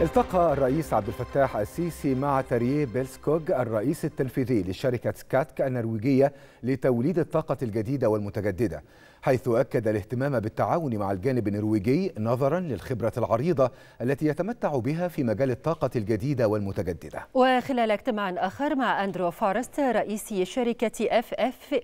التقى الرئيس عبد الفتاح السيسي مع تارييه بيلسكوج الرئيس التنفيذي لشركة سكاتك النرويجية لتوليد الطاقة الجديدة والمتجددة، حيث أكد الاهتمام بالتعاون مع الجانب النرويجي نظرا للخبرة العريضة التي يتمتع بها في مجال الطاقة الجديدة والمتجددة. وخلال اجتماع آخر مع اندرو فورستر رئيس شركة FFI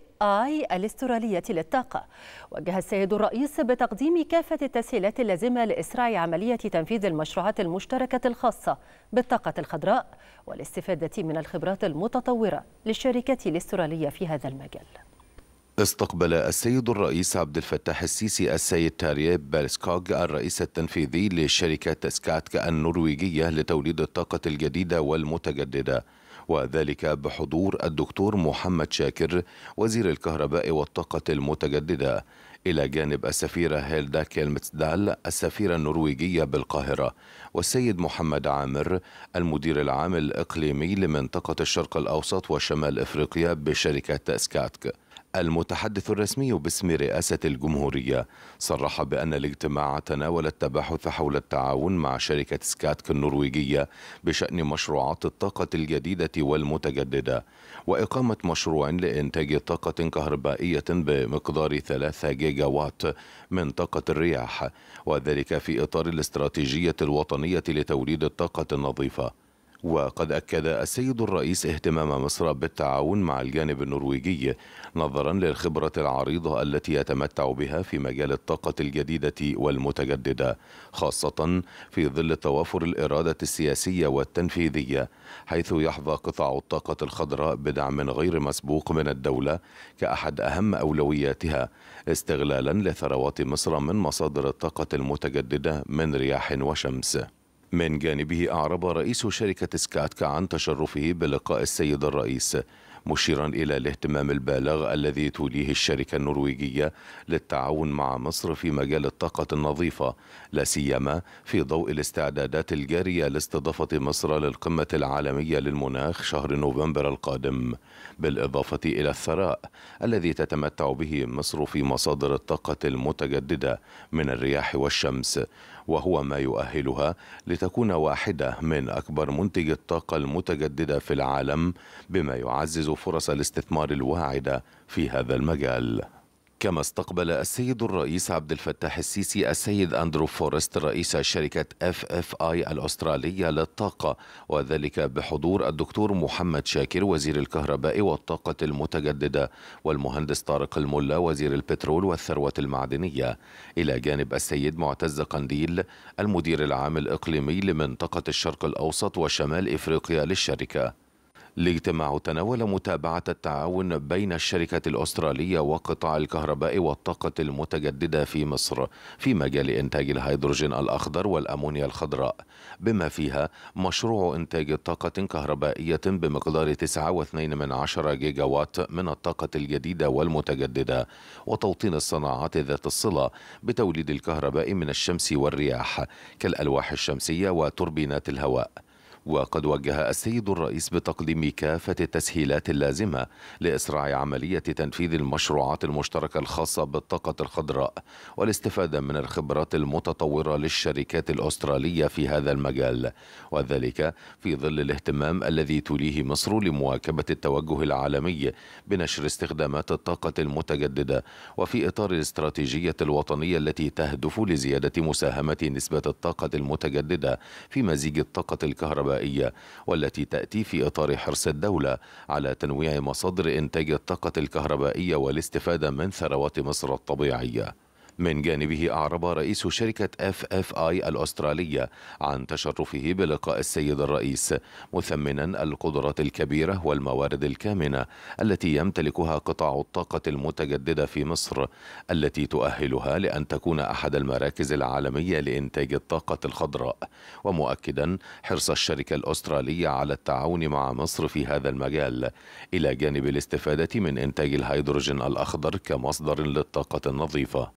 الاسترالية للطاقة، وجه السيد الرئيس بتقديم كافة التسهيلات اللازمة لإسراع عملية تنفيذ المشروعات المشتركة الخاصة بالطاقة الخضراء والاستفادة من الخبرات المتطورة للشركة الاسترالية في هذا المجال. استقبل السيد الرئيس عبد الفتاح السيسي السيد تارييه بيلسكوج الرئيس التنفيذي لشركة سكاتك النرويجية لتوليد الطاقة الجديدة والمتجددة، وذلك بحضور الدكتور محمد شاكر وزير الكهرباء والطاقة المتجددة، إلى جانب السفيرة هيلدا كليمتسدال السفيرة النرويجية بالقاهرة، والسيد محمد عامر المدير العام الإقليمي لمنطقة الشرق الأوسط وشمال إفريقيا بشركة سكاتك. المتحدث الرسمي باسم رئاسة الجمهورية صرح بأن الاجتماع تناول التباحث حول التعاون مع شركة سكاتك النرويجية بشأن مشروعات الطاقة الجديدة والمتجددة، وإقامة مشروع لإنتاج طاقة كهربائية بمقدار 3 جيجا وات من طاقة الرياح، وذلك في إطار الاستراتيجية الوطنية لتوليد الطاقة النظيفة. وقد أكد السيد الرئيس اهتمام مصر بالتعاون مع الجانب النرويجي نظرا للخبرة العريضة التي يتمتع بها في مجال الطاقة الجديدة والمتجددة، خاصة في ظل توافر الإرادة السياسية والتنفيذية، حيث يحظى قطاع الطاقة الخضراء بدعم غير مسبوق من الدولة كأحد أهم أولوياتها، استغلالا لثروات مصر من مصادر الطاقة المتجددة من رياح وشمس. من جانبه أعرب رئيس شركة سكاتك عن تشرفه بلقاء السيد الرئيس، مشيرا إلى الاهتمام البالغ الذي توليه الشركة النرويجية للتعاون مع مصر في مجال الطاقة النظيفة، لا سيما في ضوء الاستعدادات الجارية لاستضافة مصر للقمة العالمية للمناخ شهر نوفمبر القادم، بالإضافة إلى الثراء الذي تتمتع به مصر في مصادر الطاقة المتجددة من الرياح والشمس، وهو ما يؤهلها لتكون واحدة من أكبر منتجي الطاقة المتجددة في العالم، بما يعزز فرص الاستثمار الواعدة في هذا المجال. كما استقبل السيد الرئيس عبد الفتاح السيسي السيد اندرو فورستر رئيس شركة FFI الأسترالية للطاقة، وذلك بحضور الدكتور محمد شاكر وزير الكهرباء والطاقة المتجددة، والمهندس طارق الملة وزير البترول والثروة المعدنية، إلى جانب السيد معتز قنديل المدير العام الإقليمي لمنطقة الشرق الأوسط وشمال إفريقيا للشركة. الاجتماع تناول متابعة التعاون بين الشركة الأسترالية وقطاع الكهرباء والطاقة المتجددة في مصر في مجال إنتاج الهيدروجين الأخضر والأمونيا الخضراء، بما فيها مشروع إنتاج طاقة كهربائية بمقدار 9.2 جيجا وات من الطاقة الجديدة والمتجددة، وتوطين الصناعات ذات الصلة بتوليد الكهرباء من الشمس والرياح كالألواح الشمسية وتوربينات الهواء. وقد وجه السيد الرئيس بتقديم كافة التسهيلات اللازمة لإسراع عملية تنفيذ المشروعات المشتركة الخاصة بالطاقة الخضراء والاستفادة من الخبرات المتطورة للشركات الأسترالية في هذا المجال، وذلك في ظل الاهتمام الذي توليه مصر لمواكبة التوجه العالمي بنشر استخدامات الطاقة المتجددة، وفي إطار الاستراتيجية الوطنية التي تهدف لزيادة مساهمة نسبة الطاقة المتجددة في مزيج الطاقة الكهربائية، والتي تأتي في إطار حرص الدولة على تنويع مصادر إنتاج الطاقة الكهربائية والاستفادة من ثروات مصر الطبيعية. من جانبه أعرب رئيس شركة FFI الأسترالية عن تشرفه بلقاء السيد الرئيس، مثمنا القدرات الكبيرة والموارد الكامنة التي يمتلكها قطاع الطاقة المتجددة في مصر، التي تؤهلها لأن تكون أحد المراكز العالمية لإنتاج الطاقة الخضراء، ومؤكدا حرص الشركة الأسترالية على التعاون مع مصر في هذا المجال، إلى جانب الاستفادة من إنتاج الهيدروجين الأخضر كمصدر للطاقة النظيفة.